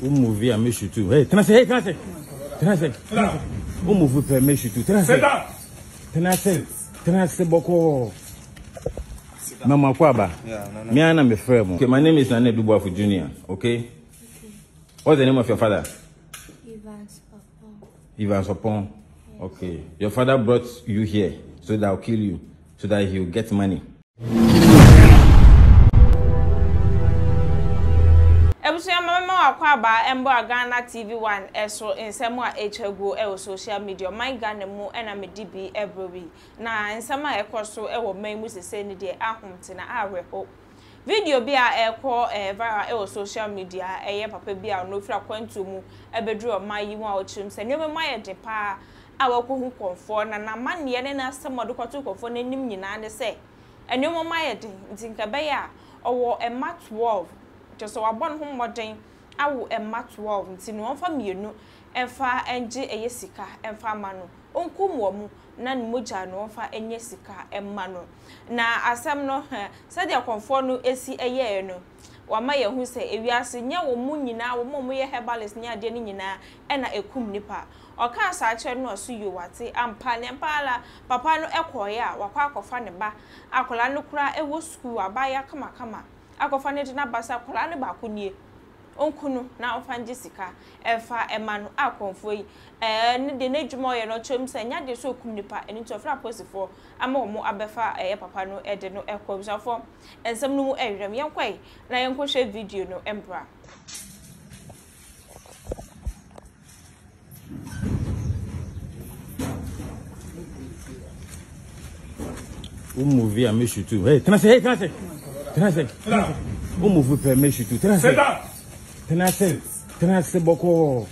movie, I miss you too. Hey, can I say? Hey, can I say? Can I say? Who movie, I miss you too. Can I say? Can I say? Can I say? Boko. Mama Kwaba. Yeah, no, no. Me and my friend. Okay, my name is Nane Dubuafu Jr. Okay. What's the name of your father? Ivan Sopon. Ivan Sopon. Yes. Okay. Your father brought you here so that I'll kill you, so that he'll get money. Ghana TV One, so in Samoa H.Go, social media, my Ghana Mo and I'm a DB every week. Now, in Samoa, so I will make music send the Ahumtina. I will video be a call via social media, a papa be our no flock went to move a bedroom, my you want to send you my depart. I will go conform and a man yet and ask someone to conform the name you and say, and you want my day, Zinkabaya or a mat 12. Just so I born home what day. I will a match wall, no from you, and far and J. A Yessica, and far Manu. Uncle Womu, none mucha no far and Yessica, and Manu. Now, as some no her, said they conform no AC a year no. While my who say, if you are seeing your moon, you now, Mommy Herbalis near Denina, and a cum nipper. Or can't such no sue you what say, and Pan and Pala, Papa no equia, or Quack of Fanaba, Acolano cry, a wood school, a buyer, come a come. Acofanet and Abasa Colanaba could Onkunu na ofanje sika efa emanu akonfo yi de nejumo ye no chom sanya de so kumnipa eni to fra posifo ama omo abefa papa no ede no ekobjafo ensem no mu ehwem yenkwai na yenkohwe video no embra movie am issue too. Hey, can I say? Hey, can I say? Can I say? Movie permission too. Can I say? Can I say? Can I say? Boko.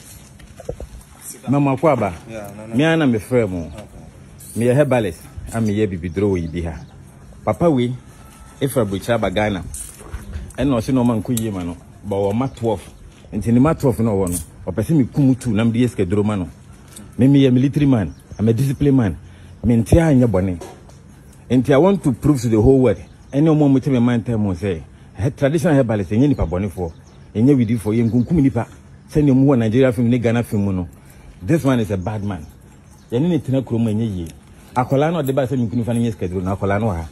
Mama Kwaba. Yeah, no, no. Me and my friend. Me a herbalist. I'm here to be drawing behind. Papa, we if I butcher Bagana, and no sooner man could yemano, but our mat 12, and in the mat 12 no one, or person me kumutu, Nambiaske Dromano. Me a military man, I'm a disciplined man, me entire in your bonnet. And I want to prove to the whole world, and no more with my mind time will say, traditional herbalist, and any paboni for. And you do for him, Kuminipa, send him more Nigeria from Negana Fimono. This one is a bad man. You need to know Kromani. Acolano, the best in Kunifanian schedule, Nacolano.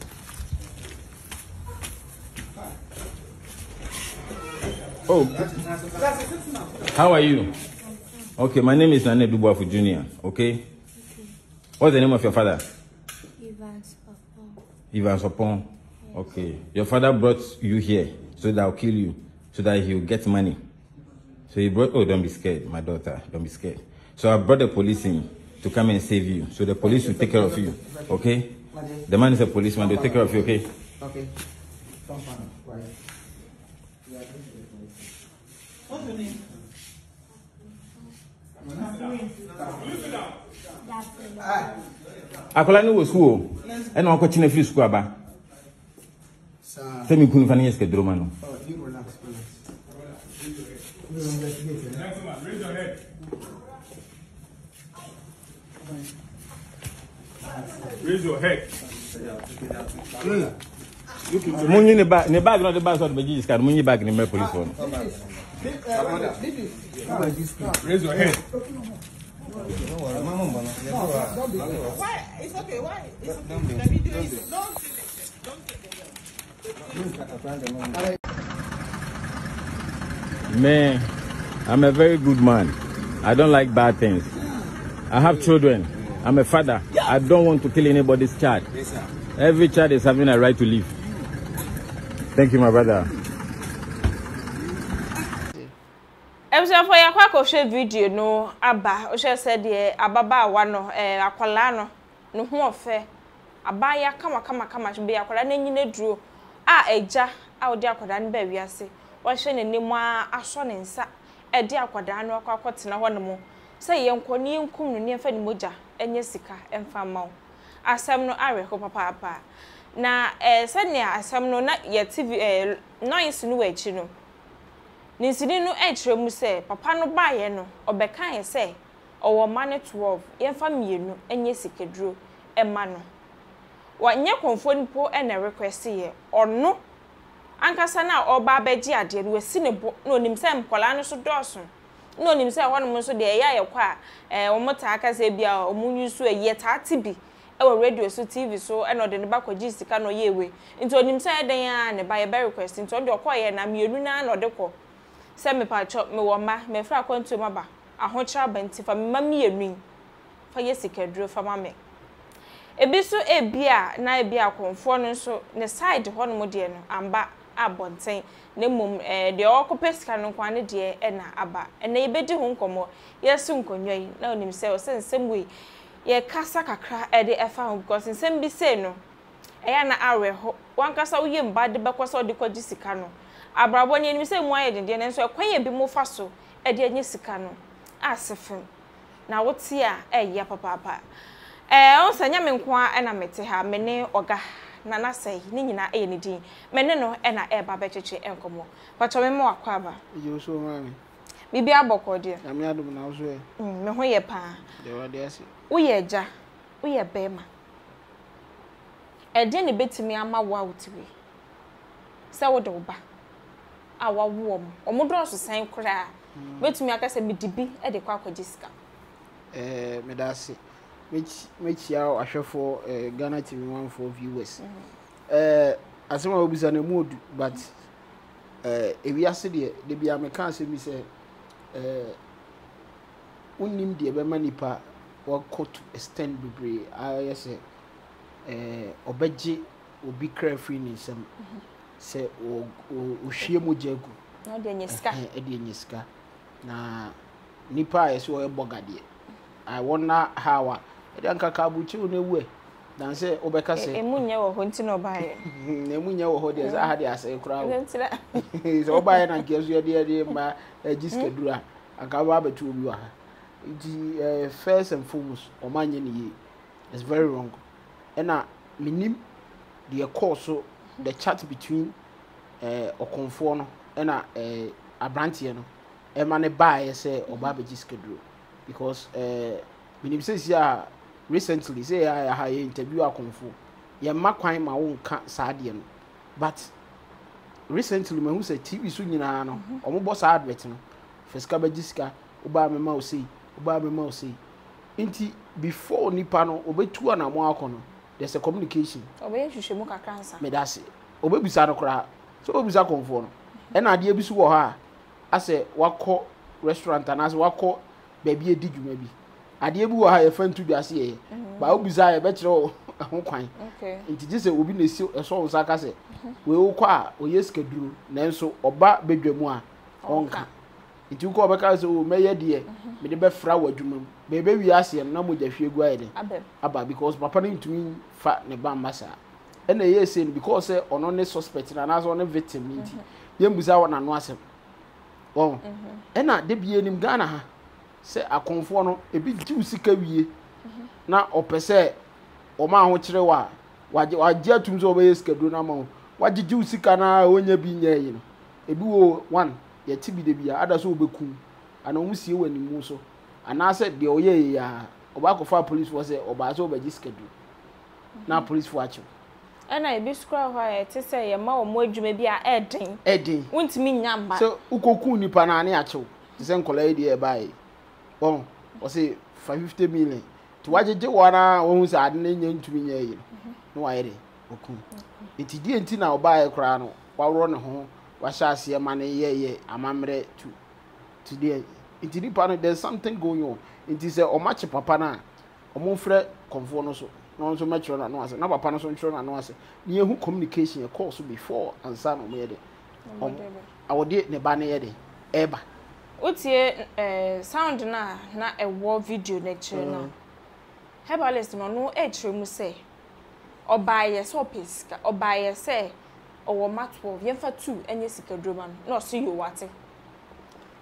Oh, how are you? Okay, my name is Nane Dubuafu Jr. Okay, what's the name of your father? Ivan Sopon. Ivan Sopon. Okay, your father brought you here so that I'll kill you, so that he'll get money. So he brought, oh, don't be scared, my daughter, don't be scared. So I brought the police in to come and save you. So the police will take care of you, okay? The man is a policeman, they'll take care of you, okay? Okay. What's your name? Akolani was school. And I'll continue to school about. Tell me, couldn't find Dromano. Raise your head. Money in the bag, not the bag, not the bag, money bag in the police one. Raise your head. Why? It's okay. Why? It's okay. The video is don't. Man, I'm a very good man. I don't like bad things. I have children. I'm a father. I don't want to kill anybody's child. Every child is having a right to live. Thank you, my brother. For your quack of share video, no Abba, Osha said, Ababa, one Aqualano, no more fair. Abaya, come, be a Colanian drew. Ah, a ja, out there, Codan, baby, I say. Washin and Nima, a son in Sa, a dear Quadano, Quatina Wanamo. Say, Uncle Nium Cum near Fenimuja, and Yessica, and Famo. I sam no Ari, papa. Na suddenly I sam no not yet TV, no insinuate, you know. Ninsidino H. say, Papa no buy, no, or Becca, say, or 1 man at 12, and family, no, and Yessica drew, and Mano. What near conform poor and a request here, or no? Ankasa na oba beji ade we si ne bo na onimsem kola no so doso. Na onimsem wonu mo so de ya ye kwa omota aka se bia omunyu so ye taati bi ewo radio so tv so e no de ne ba kwaji sika no ye we. Nti onimsem den ya ne ba ye request nti on de okoye na mienu na no de ko. Se me pa chop me wo ma me fra kwantu ma ba. Ahochra benti fa me ma mienu. Fa ye sika duro fa ma me. Ebisu ebia na ebia konfo no so ne side hono mo de no amba abonten ne mum de okopesika no kwane de e na aba na ebedi ho nkomo yesu nkonyoyi na onim se o sensem we ye kasa kakra e de efa ho because nsem bi se no eya na awe ho wankasa wo ye mba de bekosa o de kwaji sika no abrabo ne enim se mu aye de ne so kwanye bi mu fa so e de anyi sika no asefem na wote a eya papa on sanya menkwa ena mete ha mene oga na nasai ni nyina e ni din mene no ena e ba becheche enkomo pato me mo akwa ba yo so mami bibi aboko de na me adum na so e me ho ye pa de wa de ase uye eja uye bema e de ne betimi ama wa utiwe se wo de oba awawo omodro so san kura betimi aka se bidibi e de kwa kwajiska me da ase which yaw asha for Ghana TV One for viewers. As someone who is on a mood, but if we are sitting there, be a mechanic, we say, Unim de Bemanipa or court extend be I say, Obeji will be crafting in some say, O Shimu Jago, no, then you scar, Eddie Scar. Now, Nipa is where Bogadi. I wonder how. Danka kabuchi unewe dan se obeka se emunya wo ho ntino bae emunya wo ho de za ha de ase kura wo ntira so bae na kesu de ma giskedura akaba betu obi wa the first and foremost o manye ni is very wrong ena minim the course the chat between okonfo no ena abrantie no e ma ne bae se oba be giskedura because minim says ya recently say I interview a konfo ye makwan ma won ka saade no but recently me who say TV so nyina no omobo sa advert no fiska ba jiska oba me ma o say inti before nipa no obetu na mo akọ no there's a communication obe hwehwe mu kakra ansa me da say obebisa no kra so obebisa konfo no e na ade bi so wo ha ase wakọ restaurant na ase wakọ baabi edi dwuma bi Adiebu ha ye fan tu biase ye ba obuza ye be kire o hokwan nti gise obi na si eso onsa ka se we ukọ a oyeske duru nenso oba bedwamu a onka nti ukọ obeka se o meye de me de be fra wadwumam be be wiase na mo jahwe gu aye de aba because papa ni ntumi fa ne ba masa e na ye se because ono ne suspect na nazo ne victim nti ye mbuza wona no asem won e na de bie nim Ghana ha se akonfo no ebi ti sika wie na opese o ma ho kire wa waje atum so obaye sika do na ma ho waje ji sika na onya bi nyae no ebi wo one ye ti bi de bia ada so obeku ana o musie wani mu so ana se de oye ya oba kofa police wo se oba so obaji sika do na police fo achi ana ebi skra ho ya ti se ye ma o mo adwuma bi a edin untimi nyamba so ukoku nipa na ane achi ti se nkola ye de bai bon o say 550 million to wajeje wana won sa adne nya ntumi nya yi no wayere oku enti di enti na obaye kra no wawro ne ho wa sha ase mane ye amamre tu today enti di pa no there's something going on enti say o match papa na o monfre konfo no so no so match na no ase na papa no so ntro na no ase ni ehu communication e call so before ansa no me de awode ne ba ne ye de eba Utie sound na a war video nature na. Herbalist no etremu se. Oba ye so pesika, oba ye se owo matwo yemfa 2 enye sika drama no so you wate.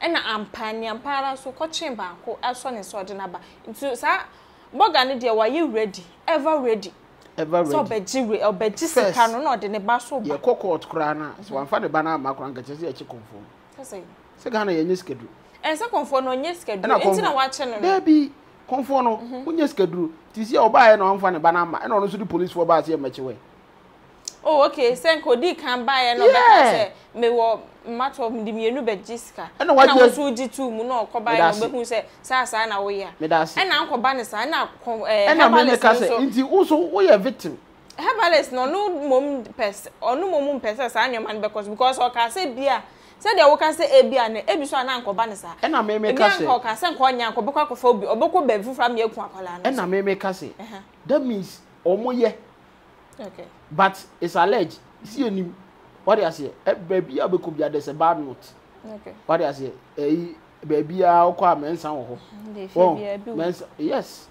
Ena ampara so ko chimba ko aso ne so de na ba. Ntu sa boga ne de wa ye ready, ever ready. Ever ready. So obeji sika no na de ne ba so ba. Ye kokot kra na so amfa ne ba na makran ka chese ye chi konfo. Kase se Ghana ye nyesekedu en se konfo no nyesekedu enti na wa che no baby konfo no nyesekedu ti se oba ye no anfa ne ba na ma e no so di police for ba se e meche we Oh, okay. Sen Kodi can buy and say me wo matter of the mienu bejiska. And what was two muno cobay who say Sasa na we ya. And Uncle Banasa and I mean also we a victim. Herbalist no mum pest or no mum pest and your man because or can say beer. Said the worker say ebia and ebiswa na Uncle Banasa. And I may make us or can send one yanko bocophobia or boco bevu from your quacolan. And I may make us say that means omoye. Okay. But it's alleged. See you. What do you say? Baby, I become there's a bad note. Okay. What do you say? Baby, I'll call men somehow. Yes.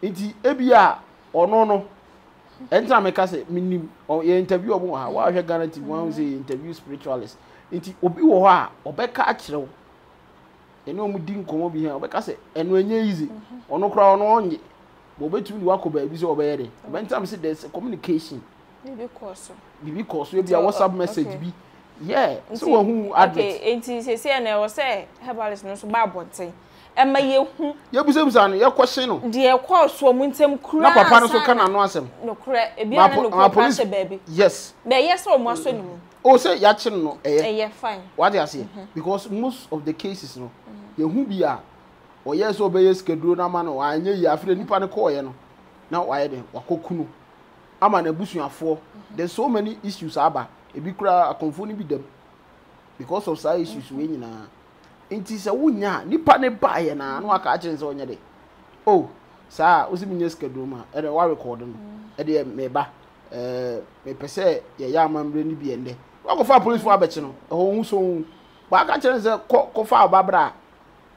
It's Abia or no. Anytime I can say, meaning or interview of one, why I guarantee one say interview spiritualist. It's Obiwa or Becca actual. And no, we didn't come over here because and when you're easy or no crown on you. But you walk over, busy over there. When time said there's a communication, because you be a WhatsApp message be, yeah. So who address? Okay, say and I was say, herbalist no so bad one thing. And my you, your question, dear, course, so wintem crap. Papa, so can announce him. No crap, a police baby. Yes, they yes, or must no. Oh, say, yachin no, eh, fine. What I say? Because most of the cases, no, you who be are. Or yes, obey a schedule, man, or I knew you have any panacoyano. Now I didn't, or cocoon. I'm an abusive for. There's so many issues, Abba. A big crowd are confounded with them because of side issues. Winning, it is a winner, Nipane buy and I know catchings on your day. Oh, sir, was in your schedule, and a war recording. A dear meba, may per se, your young man really be in there. Walk of our police for a betchino, a home soon. But I can't tell Cofa Barbara.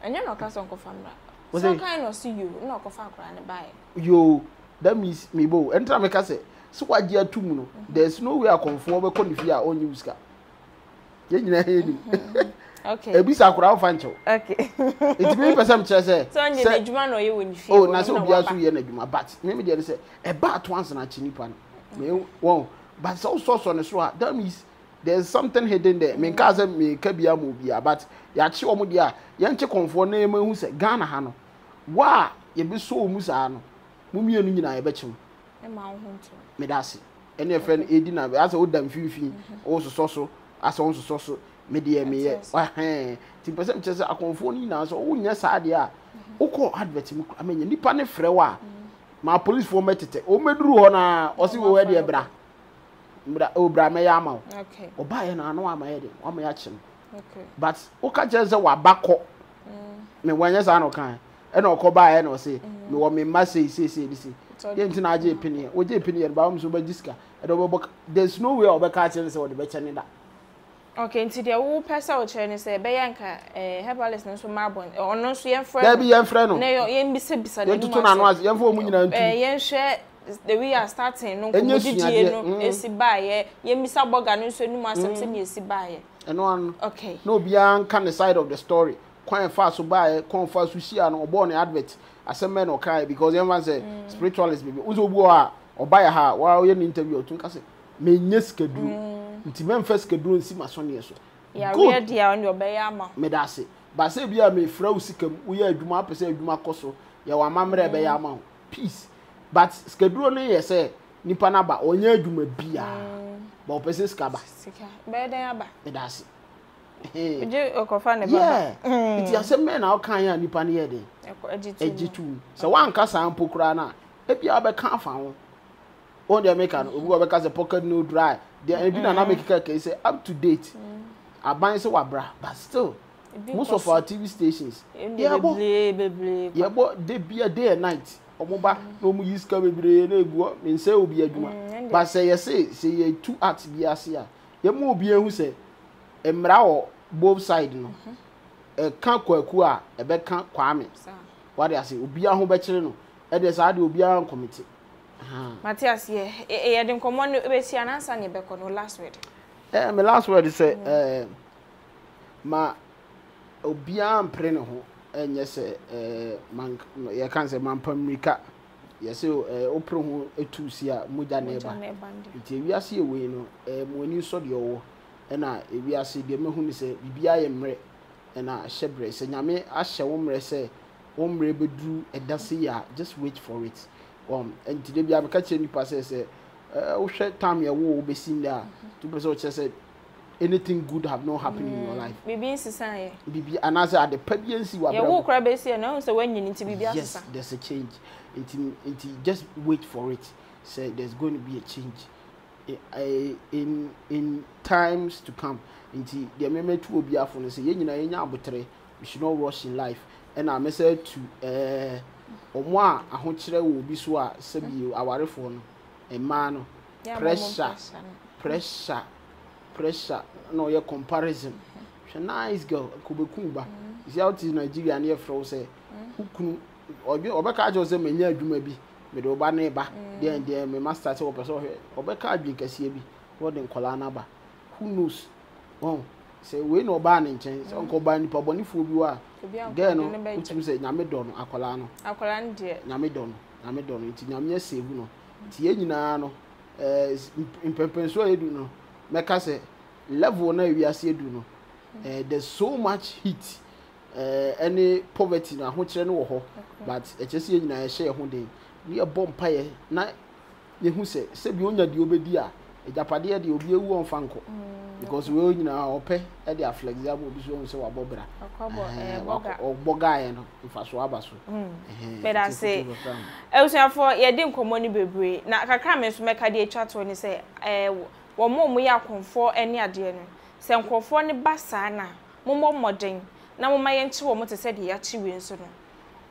And you're not casting Kofambra. Was I kind of see you, no Kofambra and buy? You, that means me bow, and Tramacasset. So what dear Tumuno, there's no way I conform a conifia on you, Scar. Okay, a bisa crowd fancho. Okay, it's me for some chess. So you know you wouldn't feel. Oh, Naso Biasu Yenaguma, but maybe there is a bat once and a chinipan. Won't, but so sauce on a swat. That means there's something hidden there. Me cousin me Kabia Mubia, but Yachi Omudia, Yanche Confor name who said Ghana Hano. Why, you be so Musano. Mumian, I bet you. And my home to Medassi. And your friend Edina, as old than Fifi, also so, as also so, Media me, or hang. 10% chess are conforming now, so oh, yes, I dear. Oh, call advertising. I mean, you panne frewa. My police format it. Oh, Medru on or see where dear bra. Obra may ammo. Okay. Or buy an anoa my head, or my action. Okay. But Okajaza were back up. Me when yes, I know kind. And I'll call by and I'll say, no one may must say, this. Then I penny, or J penny and bombs over Jiska. And over there's no way over cartels or the veteran. Okay, into the old person or Chinese, Bayanka, a herbalist, no so marbon, or no, so young friend, be young friend, no, your young beside the the we are starting, no, and you see, you buy it, you miss a bog and you must see buy it. And one, okay, no, beyond can the side of the story. Quite fast to buy, quite fast to see, and born advert as a man or cry because everyone say spiritualist, baby, Uzoboa or buy a heart while you interview or Tuncas. May Neska do, it's even first schedule and see my son. Yes, yeah, we are dear on your bayama. Medassi, but say we are may frowsicum, we are Duma, say Duma Cosso, your mamma bayama, peace. But schedule yes, eh? Nipanaba, or near do me beer. Bopes Caba, Bedaba, Medassi. Hey, yeah, it's just a man out kind of Nipaniade. Edgy so one cassa and Pocrana. If you have a confound, all the American who have a pocket no dry, they are been an American case up to date. I buy so bra, but still. Most of our TV stations, yeah, but they be a day and night. Omoba no mu use ka bebre na eguo me nse obi aduma ba se ye se two acts bi ase a ye mu obi ehu se emra wo both side no e kan kwaku a e be kan kwaame what they say obi aho be kire no e de sa de obi an committee Matthias ye e de nkomo no be si anansa ne be ko no last word my last word is ma obi an pre ne ho and yes, man, you can't say man, Pamrica. Yes, Opera, a two seer, Muda neighbor. If you are see a winner, when you saw the old, and I, if you are see the moon, say, be I am re, and I shall brace, and I may, I shall ombre say, ombre be drew, and that's here, just wait for it. And today we have a catching passes, time you will be seen there. To present said anything good have not happened in your life. Maybe society. Maybe another at the pregnancy. You walk right basically now. So when you need to be yes, there's a change. It just wait for it. Say there's going to be a change. In times to come, indeed, the amendment will be after say, we should not rush in life. And I said to Omwa, a hunter will be so, you our phone, a man, pressure, no, your comparison. She's a nice girl, Kubukumba. Is out in Nigeria near Frozen. Who could or be Obakajo's a mania do maybe. Medoba neba there and there, my master said, Opeso, Obeka drink a CB, what in Colanaba. Who knows? Oh, say, we no banning change, Uncle Barney Poboni Fubua. Gano, which you say, Namedon, Acolano, Acolan, dear, Namedon, it's Namia Sebuno, Tienano, as in Perpensuado, no, Macase, Lavona, we are Seduno. There's so much heat, any poverty in a hotel or ho, but it's just in a share one day. We are bomb pie, na who say, Sebunia de Obedia, a Japadia de Obia won Fanco, because we own our pay at the Afflexia will be so a Bobra or Bogayan, if I saw Abasu. But I say, Elsa for a dim common baby, not a crime is make a dear chat when you say, one more we are conform any idea. Some conform the Bassana, Momo Modding, now my aunt to almost said the Yachi soon.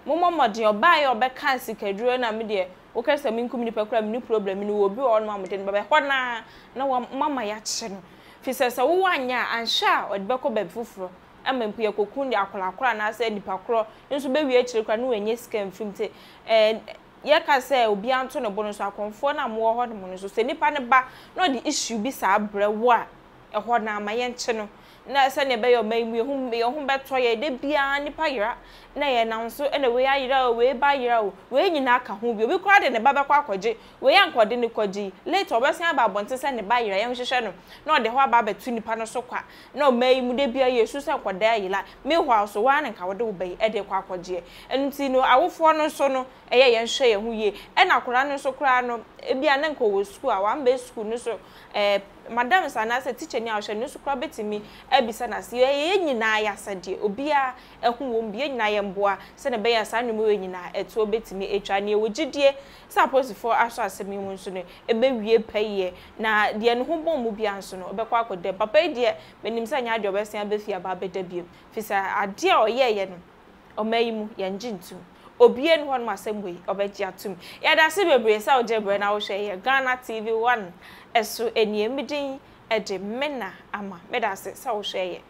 Mama, Modi, or buy or back cancer, drew na media. Okay, so mean communicate new problem, you will be on mamma, but what na no one mamma yachin. Fishes a wanya and sha or backo bedfufro. I mean, Pia Cocundi, Aquacra, and I said, Nipacro, and so baby, I knew and yes came from it. And Yaka say, be Anton a bonus, I conform and more hormones, so say Nipanaba, not the issue be sabre wa. A horna, my yanchin. Na sani bayo mimi humbe toye de biani payira na ye nanso ene we ayira we bayira o we nyina ka ho bi obi kura de ne baba kwa kwaje we yankode ne kwaji later obesan aba bonte sani bayira ye hwehwe no na de ho aba betu nipa no so kwa na mimi de bia yesu san kwada ayila me hwa so wa nka wode obai e de kwa kwaje enti no awofo no so no eye ye hwe ye hu ye e na kura no so kura no e bia na nka wo school a wan be school no so madam sana se teacher ni awhwe no so kura betimi ebisa na si ye nyina ya sade obia ehun wo mbia nyina ye mboa se ne be ya sanwem we nyina eto obetimi etwa ne wogidie suppose for aso asemi mu nso ne ebewie paye na de ne ho bom mu bia nso no obekwa akode papa de menim se nya de obesia befia ba bedabiem fisa ade a oyeye no omayi mu ye njintu obie ne honma asembwe obegia tum ya da se bebre sa ojebre na wo hwe ye Ghana TV One eso eniemidin Ede mena ama medase sa wo hweye.